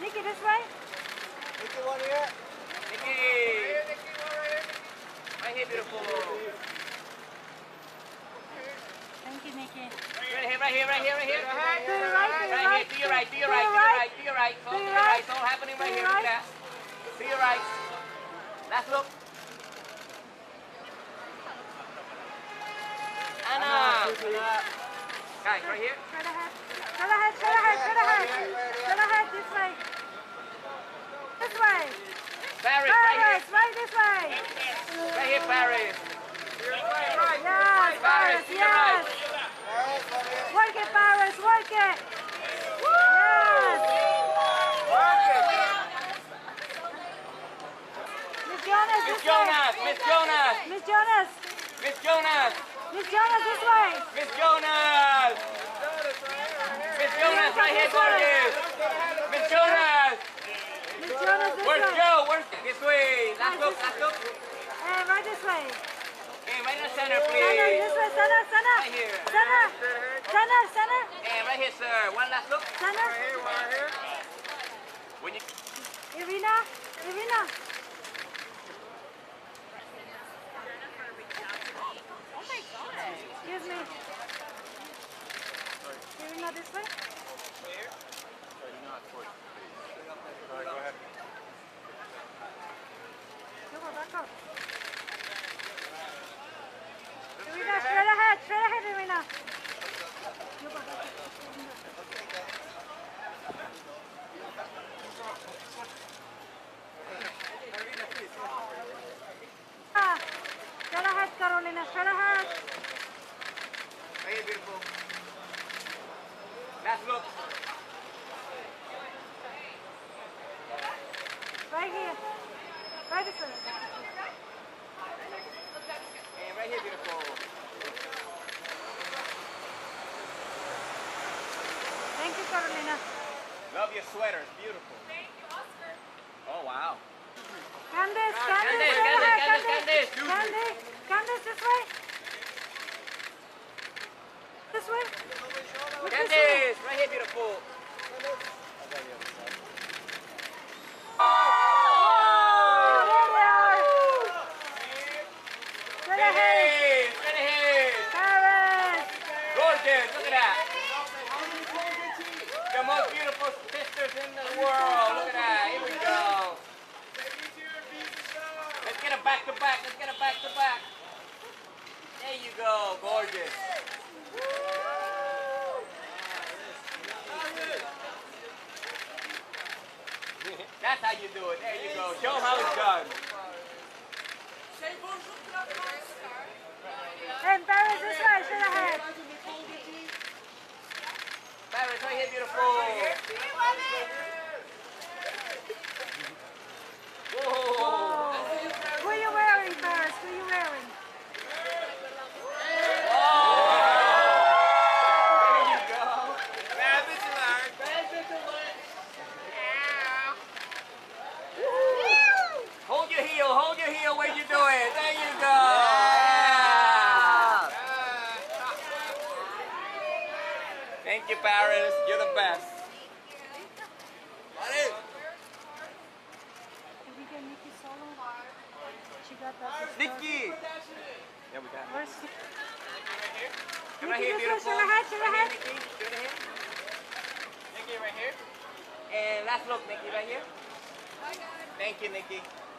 Nicky, this way. Nicky, one here. Nicky. Hey, Nicky, one right here. Right here, beautiful. Thank you, Nicky. Right here. Right here. Do your right. It's all happening right here. Look at that. Do your right. Last look. Anna. Guys, right here. Straight ahead. This way. Paris, right here. Right here, Paris. Yes, Paris. Work it, Paris, work it. Woo! Yes. Miss Jonas, this way. Miss Jonas, right here, gorgeous. Miss Jonas, this way. Where's Joe? This way. Last look. And right this way. And right in the center, please. Center. Right here. Center. And right here, sir. One last look. Center. Right here. When you... Irina. Oh my God. Excuse me. Irina, this way. Here. Sorry, go ahead. Back up. Irina, straight ahead, Irina. Straight ahead, Karolina, straight ahead. Hey, beautiful. Last look. Right here. Right this way. And right here, beautiful. Thank you, Karolina. Love your sweater. It's beautiful. Thank you, Oscar. Oh, wow. Candice, this way. This way. Candice, right here, beautiful. Let's get it back to back. There you go, gorgeous. Woo! That's how you do it. There you go. Show them how it's done. And Paris is right, straight ahead. Paris, right here, beautiful. Thank you, Paris. You're the best. Thank you. Did we get Nicky solo? She got that. Nicky! Yeah, we got her. Right here, beautiful. Show her head. Nicky, right here. And last look, Nicky, right here. Thank you, Nicky.